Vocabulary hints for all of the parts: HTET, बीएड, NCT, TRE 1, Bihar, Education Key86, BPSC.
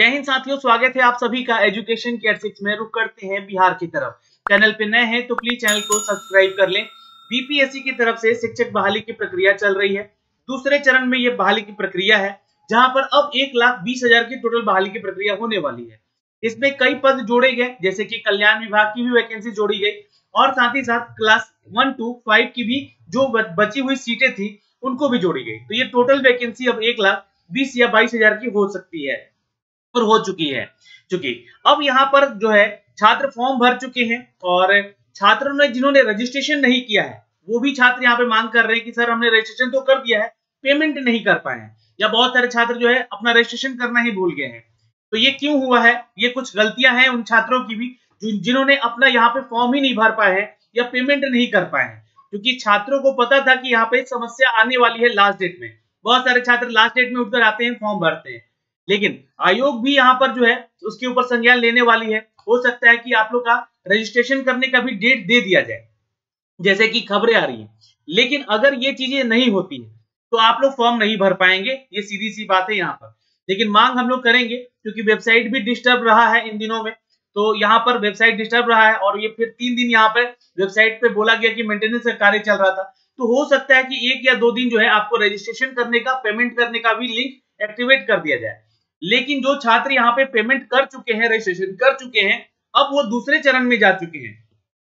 जय हिंद साथियों, स्वागत है आप सभी का एजुकेशन की 86 में। रुक करते हैं बिहार की तरफ। चैनल पे नए हैं तो प्लीज चैनल को सब्सक्राइब कर लें। बीपीएससी की तरफ से शिक्षक बहाली की प्रक्रिया चल रही है। दूसरे चरण में ये बहाली की प्रक्रिया है, जहां पर अब 1,20,000 की टोटल बहाली की प्रक्रिया होने वाली है। इसमें कई पद जोड़े गए, जैसे कि कल्याण विभाग की भी वैकेंसी जोड़ी गई और साथ ही साथ क्लास 1 to 5 की भी जो बची हुई सीटें थी उनको भी जोड़ी गई। तो ये टोटल वैकेंसी अब 1,20,000 या 22,000 की हो सकती है और हो चुकी है। चूंकि अब यहाँ पर जो है छात्र फॉर्म भर चुके हैं और छात्रों ने जिन्होंने रजिस्ट्रेशन नहीं किया है वो भी छात्र यहाँ पे मांग कर रहे हैं कि सर हमने रजिस्ट्रेशन तो कर दिया है, पेमेंट नहीं कर पाए हैं, या बहुत सारे छात्र जो है अपना रजिस्ट्रेशन करना ही भूल गए हैं। तो ये क्यों हुआ है? ये कुछ गलतियां हैं उन छात्रों की भी जिन्होंने अपना यहाँ पे फॉर्म ही नहीं भर पाए हैं या पेमेंट नहीं कर पाए हैं, क्योंकि छात्रों को पता था कि यहाँ पे समस्या आने वाली है लास्ट डेट में। बहुत सारे छात्र लास्ट डेट में उतर आते हैं, फॉर्म भरते हैं, लेकिन आयोग भी यहाँ पर जो है उसके ऊपर संज्ञान लेने वाली है। हो सकता है कि आप लोग का रजिस्ट्रेशन करने का भी डेट दे दिया जाए, जैसे कि खबरें आ रही हैं। लेकिन अगर ये चीजें नहीं होती है तो आप लोग फॉर्म नहीं भर पाएंगे, ये सीधी सी बात है यहाँ पर। लेकिन मांग हम लोग करेंगे, क्योंकि वेबसाइट भी डिस्टर्ब रहा है इन दिनों में। तो यहाँ पर वेबसाइट डिस्टर्ब रहा है और ये फिर 3 दिन यहाँ पर वेबसाइट पे बोला गया कि मेंटेनेंस का कार्य चल रहा था। तो हो सकता है कि 1 या 2 दिन जो है आपको रजिस्ट्रेशन करने का, पेमेंट करने का भी लिंक एक्टिवेट कर दिया जाए। लेकिन जो छात्र यहाँ पे पेमेंट कर चुके हैं, रजिस्ट्रेशन कर चुके हैं, अब वो दूसरे चरण में जा चुके हैं,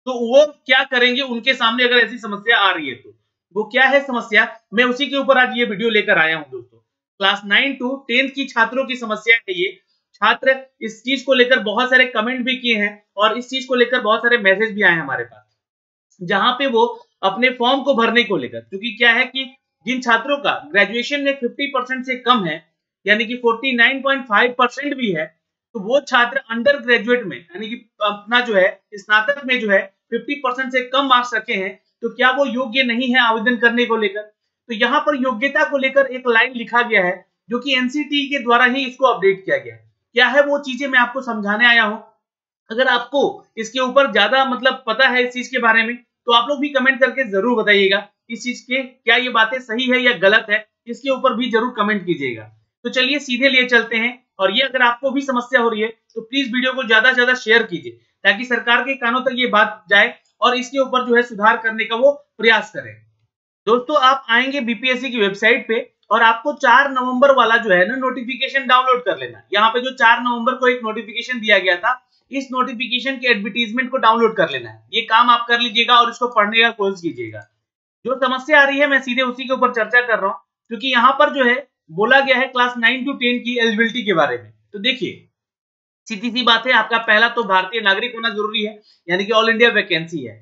तो वो क्या करेंगे? उनके सामने अगर ऐसी समस्या आ रही है तो वो क्या है समस्या, मैं उसी के ऊपर आज ये वीडियो लेकर आया हूं दोस्तों। क्लास 9 to 10 की छात्रों की समस्या है ये। छात्र इस चीज को लेकर बहुत सारे कमेंट भी किए हैं और इस चीज को लेकर बहुत सारे मैसेज भी आए हैं हमारे पास, जहां पे वो अपने फॉर्म को भरने को लेकर, क्योंकि क्या है कि जिन छात्रों का ग्रेजुएशन में 50% से कम है, यानी कि 49.5% भी है, तो वो छात्र अंडर ग्रेजुएट में यानी कि अपना जो है स्नातक में जो है 50% से कम मार्क्स रखे हैं, तो क्या वो योग्य नहीं है आवेदन करने को लेकर? तो यहाँ पर योग्यता को लेकर एक लाइन लिखा गया है, जो कि एनसीटी के द्वारा ही इसको अपडेट किया गया है। क्या है वो चीजें मैं आपको समझाने आया हूँ। अगर आपको इसके ऊपर ज्यादा मतलब पता है इस चीज के बारे में, तो आप लोग भी कमेंट करके जरूर बताइएगा इस चीज के, क्या ये बातें सही है या गलत है, इसके ऊपर भी जरूर कमेंट कीजिएगा। तो चलिए सीधे लिए चलते हैं। और ये अगर आपको भी समस्या हो रही है तो प्लीज वीडियो को ज्यादा से ज्यादा शेयर कीजिए, ताकि सरकार के कानों तक ये बात जाए और इसके ऊपर जो है सुधार करने का वो प्रयास करें। दोस्तों आप आएंगे बीपीएससी की वेबसाइट पे और आपको 4 नवंबर वाला जो है ना नोटिफिकेशन डाउनलोड कर लेना। यहाँ पे जो 4 नवंबर को एक नोटिफिकेशन दिया गया था, इस नोटिफिकेशन के एडवर्टीजमेंट को डाउनलोड कर लेना है। ये काम आप कर लीजिएगा और इसको पढ़ने का कोशिश कीजिएगा। जो समस्या आ रही है मैं सीधे उसी के ऊपर चर्चा कर रहा हूँ, क्योंकि यहाँ पर जो है बोला गया है क्लास 9 to 10 की एलिजिबिलिटी के बारे में। तो देखिए सीधी सी बात है, आपका पहला तो भारतीय नागरिक होना जरूरी है, यानी कि ऑल इंडिया वैकेंसी है।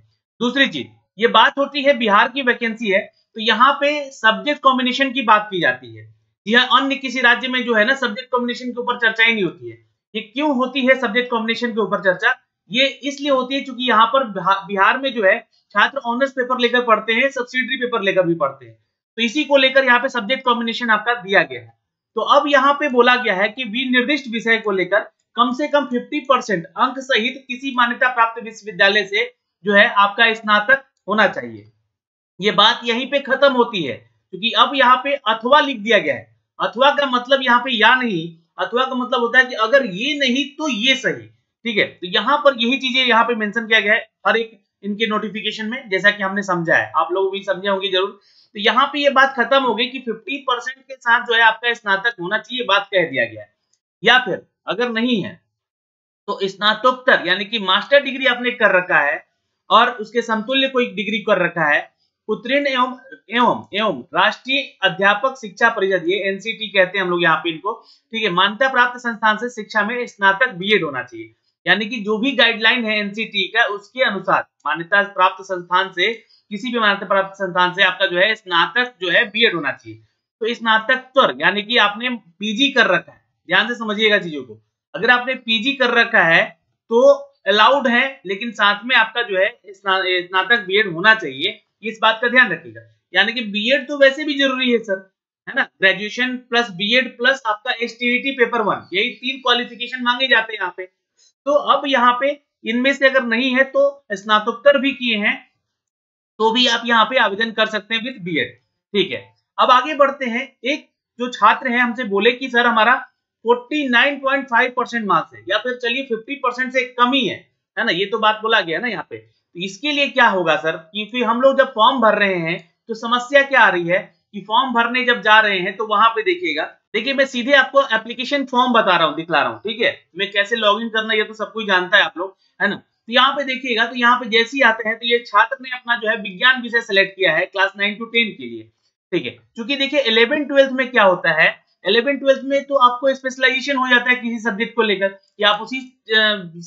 दूसरी चीज ये बात होती है बिहार की वैकेंसी है, तो यहाँ पे सब्जेक्ट कॉम्बिनेशन की बात की जाती है। यह अन्य किसी राज्य में जो है ना सब्जेक्ट कॉम्बिनेशन के ऊपर चर्चा ही नहीं होती है। ये क्यों होती है सब्जेक्ट कॉम्बिनेशन के ऊपर चर्चा? ये इसलिए होती है क्योंकि यहाँ पर बिहार में जो है छात्र ऑनर्स पेपर लेकर पढ़ते हैं, सब्सिडरी पेपर लेकर भी पढ़ते हैं, तो इसी को लेकर यहाँ पे सब्जेक्ट कॉम्बिनेशन आपका दिया गया है। तो अब यहाँ पे बोला गया है कि विनिर्दिष्ट विषय को लेकर कम से कम 50% अंक सहित किसी मान्यता प्राप्त विश्वविद्यालय से जो है आपका स्नातक होना चाहिए। ये बात यहीं पे खत्म होती है, क्योंकि अब यहाँ पे अथवा लिख दिया गया है। अथवा का मतलब यहाँ पे या नहीं, अथवा का मतलब होता है कि अगर ये नहीं तो ये सही, ठीक है। तो यहाँ पर यही चीजें यहाँ पे मेंशन किया गया है हर एक इनके नोटिफिकेशन में, जैसा कि हमने समझा है, आप लोग भी समझे होंगे जरूर। तो यहाँ पे ये बात खत्म हो गई कि 50% के साथ जो है आपका स्नातक होना चाहिए, बात कह दिया गया है। या फिर अगर नहीं है तो स्नातकोत्तर यानी कि मास्टर डिग्री आपने कर रखा है और उसके समतुल्य कोई डिग्री कर रखा है, उत्तीर्ण एवं राष्ट्रीय अध्यापक शिक्षा परिषद, ये एनसीटी कहते हैं हम लोग यहाँ पे इनको, ठीक है, मान्यता प्राप्त संस्थान से शिक्षा में स्नातक बीएड होना चाहिए। यानी कि जो भी गाइडलाइन है एनसीटी का उसके अनुसार मान्यता प्राप्त संस्थान से, किसी भी मान्यता प्राप्त संस्थान से आपका जो है स्नातक जो है बीएड होना चाहिए। तो स्नातकोत्तर यानी कि आपने पीजी कर रखा है, ध्यान से समझिएगा चीजों को। अगर आपने पीजी कर रखा है तो अलाउड है, लेकिन साथ में आपका जो है स्नातक बीएड होना चाहिए, इस बात का ध्यान रखिएगा। यानी कि बीएड तो वैसे भी जरूरी है सर, है ना, ग्रेजुएशन प्लस बीएड प्लस आपका एचटीईटी पेपर 1, यही 3 क्वालिफिकेशन मांगे जाते हैं यहाँ पे। तो अब यहाँ पे इनमें से अगर नहीं है तो स्नातकोत्तर भी किए हैं तो भी आप यहाँ पे आवेदन कर सकते हैं विद बीएड, ठीक है। अब आगे बढ़ते हैं। एक जो छात्र है हमसे बोले कि सर हमारा 49.5% मार्क्स है या फिर चलिए 50% से कम ही है ना, ये तो बात बोला गया ना यहाँ पे। तो इसके लिए क्या होगा सर कि फिर हम लोग जब फॉर्म भर रहे हैं तो समस्या क्या आ रही है कि फॉर्म भरने जब जा रहे हैं तो वहां पे देखिएगा, देखिए मैं सीधे आपको एप्लीकेशन फॉर्म बता रहा हूँ, दिखला रहा हूँ, ठीक है। मैं कैसे लॉग इन करना ये तो सब कुछ जानता है आप लोग, है ना। तो यहाँ पे देखिएगा, तो यहाँ पे जैसे ही आते हैं तो ये छात्र ने अपना जो है विज्ञान विषय सेलेक्ट किया है क्लास 9 to 10 के लिए, ठीक है। क्योंकि देखिए 11th-12th में क्या होता है, 11th-12th में तो आपको स्पेशलाइजेशन हो जाता है किसी सब्जेक्ट को लेकर कि आप उसी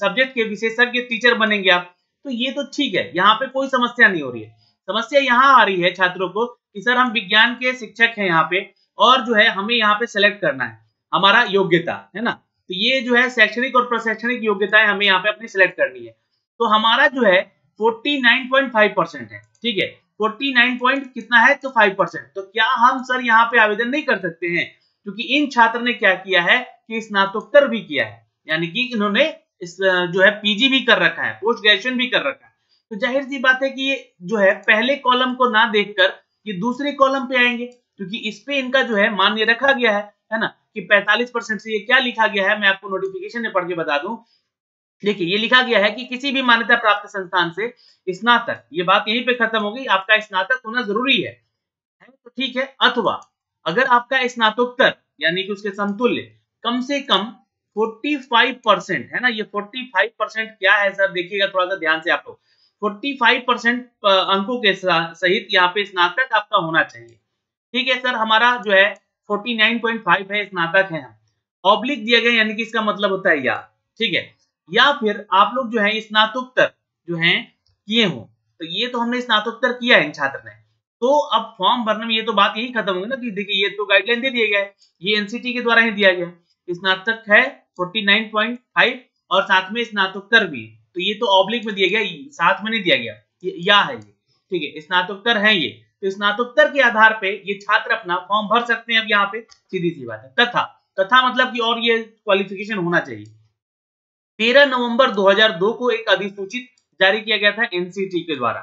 सब्जेक्ट के विशेषज्ञ टीचर बनेंगे आप, तो ये तो ठीक है, यहाँ पे कोई समस्या नहीं हो रही है। समस्या यहाँ आ रही है छात्रों को कि सर हम विज्ञान के शिक्षक हैं यहाँ पे और जो है हमें यहाँ पे सेलेक्ट करना है, हमारा योग्यता है ना, तो ये जो है शैक्षणिक और प्रशैक्षणिक योग्यताएं हमें यहाँ पे अपनी सेलेक्ट करनी है। तो हमारा जो है 49.5% है, ठीक है, 49 पॉइंट कितना है तो 5%। तो क्या हम सर यहाँ पे आवेदन नहीं कर सकते हैं? क्योंकि इन छात्र ने क्या किया है कि स्नातकोत्तर भी किया है, यानी कि इन्होंने इस जो है पीजी भी कर रखा है, पोस्ट ग्रेजुएशन भी कर रखा है। तो जाहिर सी बात है कि ये जो है पहले कॉलम को ना देखकर ये दूसरे कॉलम पे आएंगे, क्योंकि इस पे इनका जो है मान ये रखा गया है ना, कि 45% से ये क्या लिखा गया है, मैं आपको नोटिफिकेशन में पढ़ के बता दूं। देखिए ये लिखा गया है कि किसी भी मान्यता प्राप्त संस्थान से स्नातक, ये बात यहीं पे खत्म होगी, आपका स्नातक होना जरूरी है, तो ठीक है, अथवा अगर आपका स्नातकोत्तर यानी कि उसके समतुल्य कम से कम 45% है ना, ये 45% क्या है सर, देखिएगा थोड़ा सा ध्यान से आप लोग, 45% अंकों के सहित यहाँ पे स्नातक आपका होना चाहिए, ठीक है। सर हमारा जो है 49.5 है, स्नातक है, ऑब्लिक दिया गया यानी कि इसका मतलब होता है या, ठीक है, या फिर आप लोग जो है स्नातकोत्तर जो है किए हो, तो ये तो हमने स्नातकोत्तर किया है इन छात्र ने, तो अब फॉर्म भरने में ये तो बात यही खत्म होगी ना कि देखिए ये तो गाइडलाइन दे दिया गया है, ये एनसीटी के द्वारा ही दिया गया है, स्नातक है 49.5 और साथ में स्नातकोत्तर भी, तो ये तो ऑब्लिक में दिया गया, साथ में नहीं दिया गया, ये या है ये, ठीक है, स्नातकोत्तर है ये, तो स्नातकोत्तर के आधार पे ये छात्र अपना फॉर्म भर सकते हैं। अब यहाँ पे सीधी सी बात है, तथा तथा मतलब कि और ये क्वालिफिकेशन होना चाहिए। 13 नवंबर 2002 को एक अधिसूचित जारी किया गया था एनसीटी के द्वारा,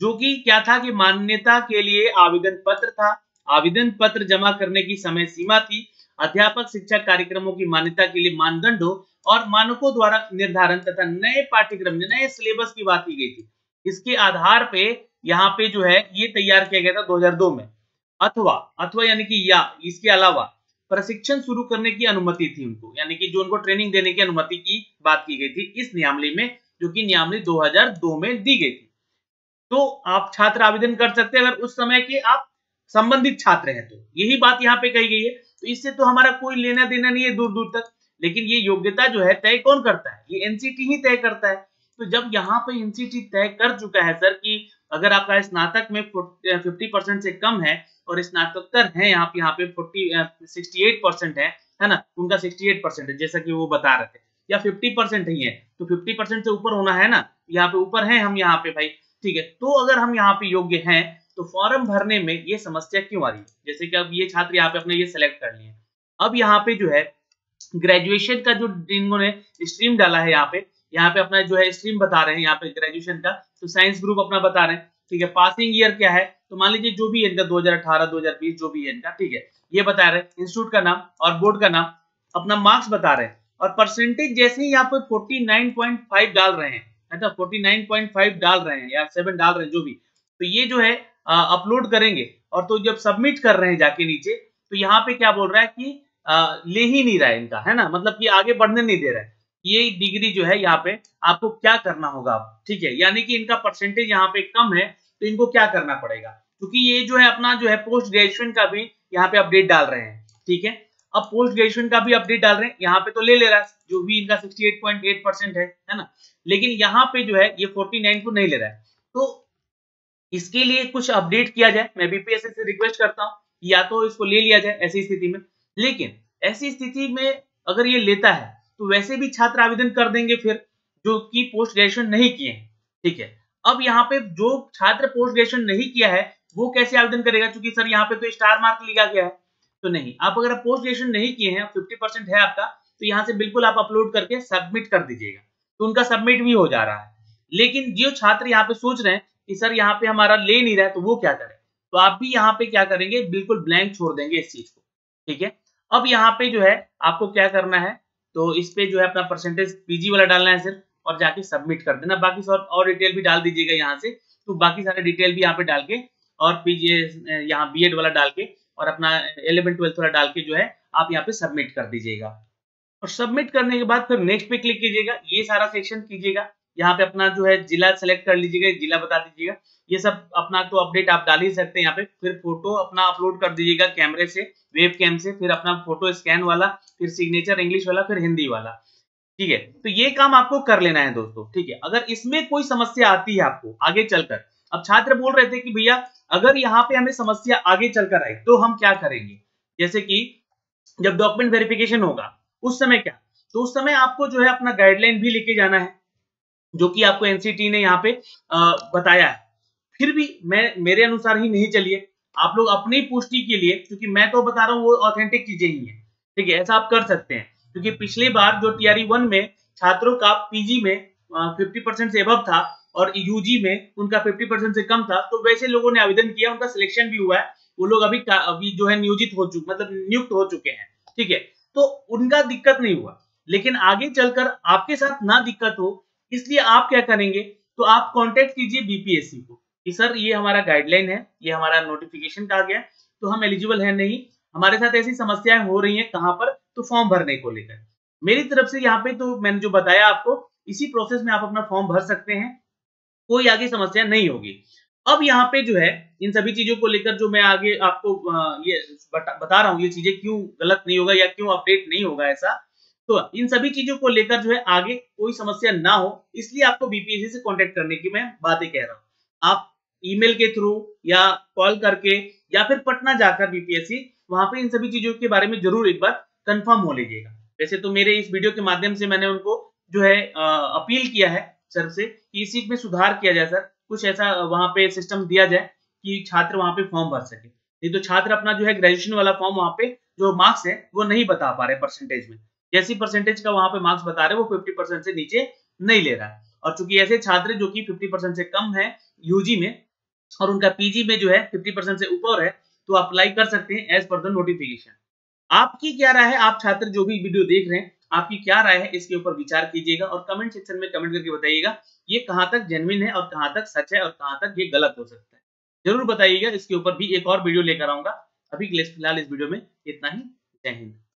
जो कि क्या था कि मान्यता के लिए आवेदन पत्र था, आवेदन पत्र जमा करने की समय सीमा थी, अध्यापक शिक्षक कार्यक्रमों की मान्यता के लिए मानदंडों और मानकों द्वारा निर्धारण तथा नए पाठ्यक्रम नए सिलेबस की बात की गई थी। इसके आधार पे यहाँ पे जो है ये तैयार किया गया था 2002 में। अथवा यानी कि या, इसके अलावा प्रशिक्षण शुरू करने की अनुमति थी उनको, यानी कि जो उनको ट्रेनिंग देने की अनुमति की बात की गई थी इस नियमावली में, जो कि नियमावली 2002 में दी गई थी। तो आप छात्र आवेदन कर सकते हैं अगर उस समय के आप संबंधित छात्र हैं, तो यही बात यहाँ पे कही गई है। तो इससे तो हमारा कोई लेना देना नहीं है दूर दूर तक, लेकिन ये योग्यता जो है तय कौन करता है, ये एनसीटी ही तय करता है। तो जब यहाँ पे एनसीटी तय कर चुका है सर कि अगर आपका स्नातक में 50% से कम है और स्नातकोत्तर है आप यहाँ पे 68% है ना, उनका 68% है जैसा कि वो बता रहे थे, या 50% ही है तो 50% से ऊपर होना है ना, यहाँ पे ऊपर है हम यहाँ पे भाई, ठीक है। तो अगर हम यहाँ पे योग्य हैं तो फॉर्म भरने में ये समस्या क्यों आ रही है? जैसे कि अब ये छात्र यहाँ पे अपने ये सेलेक्ट कर लिए, अब यहाँ पे जो है ग्रेजुएशन का जो इन्होंने स्ट्रीम डाला है यहाँ पे अपना जो है स्ट्रीम बता रहे हैं यहाँ पे ग्रेजुएशन का, तो साइंस ग्रुप अपना बता रहे हैं, ठीक है। पासिंग ईयर क्या है तो मान लीजिए जो भी इनका 2018-2020 जो भी है इनका, ठीक है, ये बता रहे हैं, इंस्टीट्यूट का नाम और बोर्ड का नाम, अपना मार्क्स बता रहे हैं और परसेंटेज जैसे ही यहाँ पे 49.5 डाल रहे हैं, 49.5 डाल रहे हैं या 7 डाल रहे हैं जो भी, तो ये जो है अपलोड करेंगे और तो जब सबमिट कर रहे हैं जाके नीचे, तो यहाँ पे क्या बोल रहा है कि ले ही नहीं रहा है इनका, है ना, मतलब कि आगे बढ़ने नहीं दे रहा है। ये डिग्री जो है यहाँ पे आपको क्या करना होगा आप, ठीक है, यानी कि इनका परसेंटेज यहाँ पे कम है तो इनको क्या करना पड़ेगा, क्योंकि ये जो है अपना जो है पोस्ट ग्रेजुएशन का भी यहाँ पे अपडेट डाल रहे हैं, ठीक है। अब पोस्ट ग्रेजुएशन का भी अपडेट डाल रहे हैं, यहाँ पे तो ले रहा है जो भी इनका 68.8% है ना, लेकिन यहाँ पे जो है ये 49 को नहीं ले रहा है। तो इसके लिए कुछ अपडेट किया जाए, मैं बीपीएससी से रिक्वेस्ट करता हूँ या तो इसको ले लिया जाए ऐसी स्थिति में, लेकिन ऐसी स्थिति में अगर ये लेता है तो वैसे भी छात्र आवेदन कर देंगे फिर, जो कि पोस्ट ग्रेजुएशन नहीं किए, ठीक है। अब यहाँ पे जो छात्र पोस्ट ग्रेजुएशन नहीं किया है वो कैसे आवेदन करेगा, क्योंकि सर यहाँ पे तो स्टार मार्क लिखा गया है, तो नहीं, आप अगर पोस्ट ग्रेजुएशन नहीं किए हैं, 50% है आपका, तो यहाँ से बिल्कुल आप अपलोड करके सबमिट कर दीजिएगा, तो उनका सबमिट भी हो जा रहा है। लेकिन जो छात्र यहाँ पे सोच रहे हैं कि सर यहाँ पे हमारा ले नहीं रहा है तो वो क्या करें, तो आप भी यहाँ पे क्या करेंगे, बिल्कुल ब्लैंक छोड़ देंगे इस चीज को, ठीक है। अब यहाँ पे जो है आपको क्या करना है, तो इस पे जो है अपना परसेंटेज पीजी वाला डालना है सिर्फ और जाके सबमिट कर देना। बाकी और डिटेल भी डाल दीजिएगा यहाँ से, तो बाकी सारे डिटेल भी यहाँ पे डाल के और पीजी यहाँ बीएड वाला डाल के और अपना 11th 12th वाला डाल के जो है आप यहाँ पे सबमिट कर दीजिएगा। और सबमिट करने के बाद फिर नेक्स्ट पे क्लिक कीजिएगा, ये सारा सेक्शन कीजिएगा। यहाँ पे अपना जो है जिला सेलेक्ट कर लीजिएगा, जिला बता दीजिएगा, ये सब अपना तो अपडेट आप डाल ही सकते हैं यहाँ पे। फिर फोटो अपना अपलोड कर दीजिएगा कैमरे से, वेब कैम से, फिर अपना फोटो स्कैन वाला, फिर सिग्नेचर इंग्लिश वाला, फिर हिंदी वाला, ठीक है। तो ये काम आपको कर लेना है दोस्तों, ठीक है। अगर इसमें कोई समस्या आती है आपको आगे चलकर, अब छात्र बोल रहे थे कि भैया अगर यहाँ पे हमें समस्या आगे चलकर आई तो हम क्या करेंगे, जैसे कि जब डॉक्यूमेंट वेरिफिकेशन होगा उस समय क्या, तो उस समय आपको जो है अपना गाइडलाइन भी लेके जाना है जो कि आपको एनसीटी ने यहाँ पे बताया है। फिर भी मैं मेरे अनुसार ही नहीं चलिए, आप लोग अपनी पुष्टि के लिए, क्योंकि मैं तो बता रहा हूँ वो ऑथेंटिक चीजें ही है, ठीक है। ऐसा आप कर सकते हैं क्योंकि पिछली बार जो TRE 1 में छात्रों का पीजी में 50% से अबव था और यूजी में उनका 50% से कम था, तो वैसे लोगों ने आवेदन किया, उनका सिलेक्शन भी हुआ है, वो लोग अभी जो है नियोजित हो चुके, मतलब नियुक्त हो चुके हैं, ठीक है। तो उनका दिक्कत नहीं हुआ, लेकिन आगे चलकर आपके साथ ना दिक्कत हो इसलिए आप क्या करेंगे, तो आप कांटेक्ट कीजिए बीपीएससी को कि सर ये हमारा गाइडलाइन है, ये हमारा नोटिफिकेशन का आ गया, तो हम एलिजिबल हैं नहीं, हमारे साथ ऐसी समस्याएं हो रही हैं, कहां पर, तो फॉर्म भरने को लेकर मेरी तरफ से यहाँ पे तो मैंने जो बताया आपको, इसी प्रोसेस में आप अपना फॉर्म भर सकते हैं, कोई आगे समस्या नहीं होगी। अब यहाँ पे जो है इन सभी चीजों को लेकर जो मैं आगे आपको ये बता रहा हूँ, ये चीजें क्यों गलत नहीं होगा या क्यों अपडेट नहीं होगा ऐसा, तो इन सभी चीजों को लेकर जो है आगे कोई समस्या ना हो इसलिए आपको बीपीएससी से कांटेक्ट करने की मैं बातें कह रहा हूं। आप ईमेल के थ्रू या कॉल करके या फिर पटना जाकर बीपीएससी वहां पे इन सभी चीजों के बारे में जरूर एक बार कंफर्म हो लीजिएगा। वैसे तो मेरे इस वीडियो के माध्यम से मैंने उनको जो है अपील किया है सर से कि इस चीज में सुधार किया जाए सर, कुछ ऐसा वहां पे सिस्टम दिया जाए कि छात्र वहां पे फॉर्म भर सके, नहीं तो छात्र अपना जो है ग्रेजुएशन वाला फॉर्म वहां पे जो मार्क्स है वो नहीं बता पा रहे परसेंटेज में, जैसी परसेंटेज का वहां पे मार्क्स बता रहे वो 50% से नीचे नहीं ले रहा है, और चूंकि ऐसे छात्र जो कि 50% से कम है यूजी में और उनका पीजी में जो है 50% से ऊपर है, तो अप्लाई कर सकते हैं एज पर द नोटिफिकेशन। आपकी क्या राय है, आप छात्र जो भी वीडियो देख रहे हैं आपकी क्या राय है, इसके ऊपर विचार कीजिएगा और कमेंट सेक्शन में कमेंट करके बताइएगा ये कहाँ तक जेन्युइन है और कहाँ तक सच है और कहाँ तक ये गलत हो सकता है, जरूर बताइएगा। इसके ऊपर भी एक और वीडियो लेकर आऊंगा, अभी फिलहाल इस वीडियो में इतना ही, जय हिंद।